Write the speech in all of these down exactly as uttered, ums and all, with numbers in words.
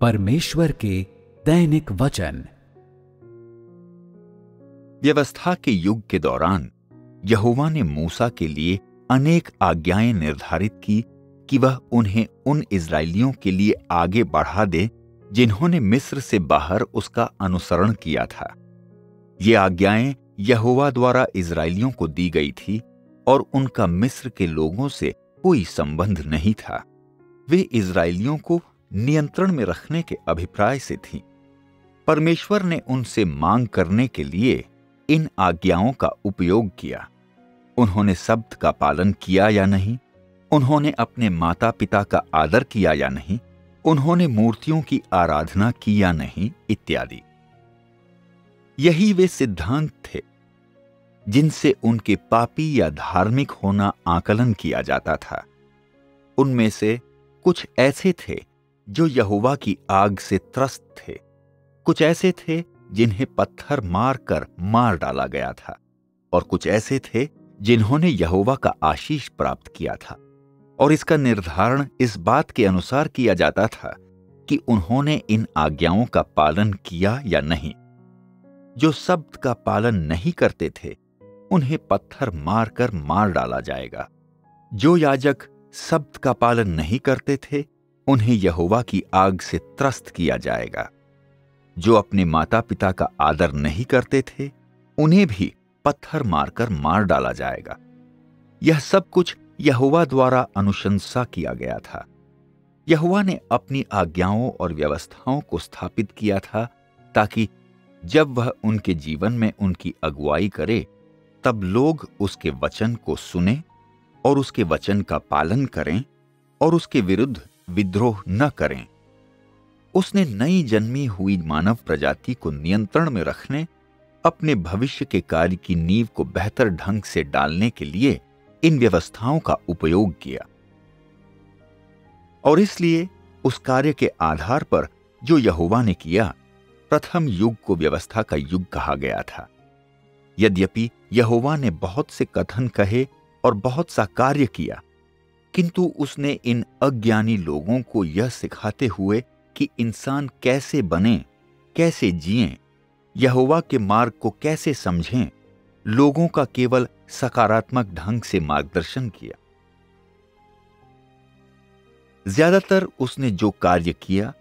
परमेश्वर के दैनिक वचन। व्यवस्था के युग के दौरान यहोवा ने मूसा के लिए अनेक आज्ञाएं निर्धारित की कि वह उन्हें उन इस्राएलियों के लिए आगे बढ़ा दे जिन्होंने मिस्र से बाहर उसका अनुसरण किया था। ये आज्ञाएं यहोवा द्वारा इस्राएलियों को दी गई थी और उनका मिस्र के लोगों से कोई संबंध नहीं था। वे इस्राएलियों को नियंत्रण में रखने के अभिप्राय से थीं। परमेश्वर ने उनसे मांग करने के लिए इन आज्ञाओं का उपयोग किया। उन्होंने शब्द का पालन किया या नहीं, उन्होंने अपने माता पिता का आदर किया या नहीं, उन्होंने मूर्तियों की आराधना की या नहीं, इत्यादि। यही वे सिद्धांत थे जिनसे उनके पापी या धार्मिक होना आकलन किया जाता था। उनमें से कुछ ऐसे थे जो यहोवा की आग से त्रस्त थे, कुछ ऐसे थे जिन्हें पत्थर मारकर मार डाला गया था, और कुछ ऐसे थे जिन्होंने यहोवा का आशीष प्राप्त किया था। और इसका निर्धारण इस बात के अनुसार किया जाता था कि उन्होंने इन आज्ञाओं का पालन किया या नहीं। जो शब्द का पालन नहीं करते थे उन्हें पत्थर मारकर मार डाला जाएगा। जो याजक शब्द का पालन नहीं करते थे उन्हें यहोवा की आग से त्रस्त किया जाएगा। जो अपने माता पिता का आदर नहीं करते थे उन्हें भी पत्थर मारकर मार डाला जाएगा। यह सब कुछ यहोवा द्वारा अनुशंसा किया गया था। यहोवा ने अपनी आज्ञाओं और व्यवस्थाओं को स्थापित किया था ताकि जब वह उनके जीवन में उनकी अगुवाई करे तब लोग उसके वचन को सुने और उसके वचन का पालन करें और उसके विरुद्ध विद्रोह न करें। उसने नई जन्मी हुई मानव प्रजाति को नियंत्रण में रखने, अपने भविष्य के कार्य की नींव को बेहतर ढंग से डालने के लिए इन व्यवस्थाओं का उपयोग किया, और इसलिए उस कार्य के आधार पर जो यहोवा ने किया, प्रथम युग को व्यवस्था का युग कहा गया था। यद्यपि यहोवा ने बहुत से कथन कहे और बहुत सा कार्य किया, किंतु उसने इन अज्ञानी लोगों को यह सिखाते हुए कि इंसान कैसे बने, कैसे जिएं, यहोवा के मार्ग को कैसे समझें, लोगों का केवल सकारात्मक ढंग से मार्गदर्शन किया। ज्यादातर उसने जो कार्य किया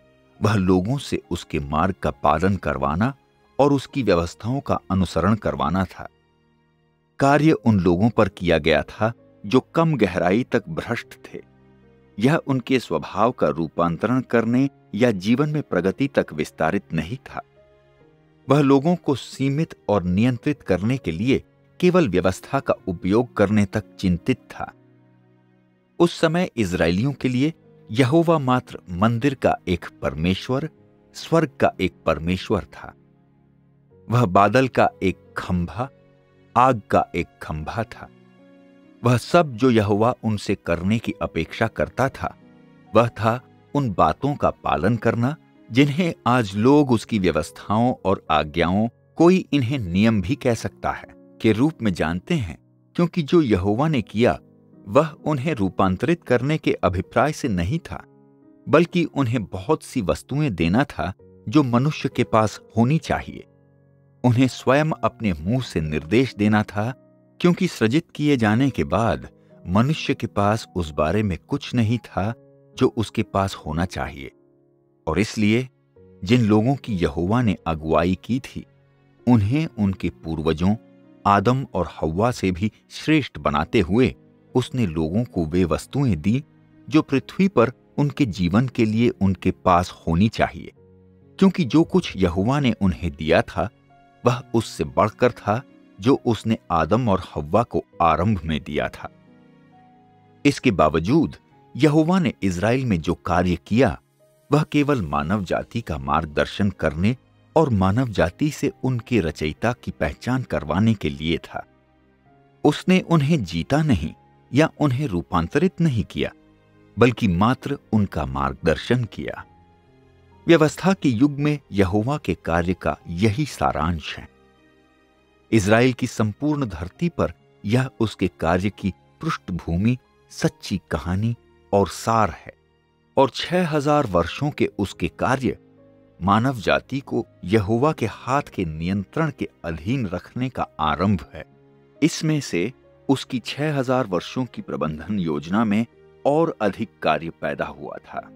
वह लोगों से उसके मार्ग का पालन करवाना और उसकी व्यवस्थाओं का अनुसरण करवाना था। कार्य उन लोगों पर किया गया था जो कम गहराई तक भ्रष्ट थे। यह उनके स्वभाव का रूपांतरण करने या जीवन में प्रगति तक विस्तारित नहीं था। वह लोगों को सीमित और नियंत्रित करने के लिए केवल व्यवस्था का उपयोग करने तक चिंतित था। उस समय इस्राएलियों के लिए यहोवा मात्र मंदिर का एक परमेश्वर, स्वर्ग का एक परमेश्वर था। वह बादल का एक खंभा, आग का एक खंभा था। वह सब जो यहोवा उनसे करने की अपेक्षा करता था वह था उन बातों का पालन करना जिन्हें आज लोग उसकी व्यवस्थाओं और आज्ञाओं, कोई इन्हें नियम भी कह सकता है, के रूप में जानते हैं, क्योंकि जो यहोवा ने किया वह उन्हें रूपांतरित करने के अभिप्राय से नहीं था, बल्कि उन्हें बहुत सी वस्तुएं देना था जो मनुष्य के पास होनी चाहिए। उन्हें स्वयं अपने मुंह से निर्देश देना था, क्योंकि सृजित किए जाने के बाद मनुष्य के पास उस बारे में कुछ नहीं था जो उसके पास होना चाहिए। और इसलिए जिन लोगों की यहोवा ने अगुवाई की थी उन्हें उनके पूर्वजों आदम और हव्वा से भी श्रेष्ठ बनाते हुए उसने लोगों को वे वस्तुएं दी जो पृथ्वी पर उनके जीवन के लिए उनके पास होनी चाहिए, क्योंकि जो कुछ यहोवा ने उन्हें दिया था वह उससे बढ़कर था जो उसने आदम और हव्वा को आरंभ में दिया था। इसके बावजूद यहोवा ने इज़राइल में जो कार्य किया वह केवल मानव जाति का मार्गदर्शन करने और मानव जाति से उनके रचयिता की पहचान करवाने के लिए था। उसने उन्हें जीता नहीं या उन्हें रूपांतरित नहीं किया, बल्कि मात्र उनका मार्गदर्शन किया। व्यवस्था के युग में यहोवा के कार्य का यही सारांश है। इज़राइल की संपूर्ण धरती पर यह उसके कार्य की पृष्ठभूमि, सच्ची कहानी और सार है, और छह हजार वर्षों के उसके कार्य मानव जाति को यहोवा के हाथ के नियंत्रण के अधीन रखने का आरंभ है। इसमें से उसकी छह हजार वर्षों की प्रबंधन योजना में और अधिक कार्य पैदा हुआ था।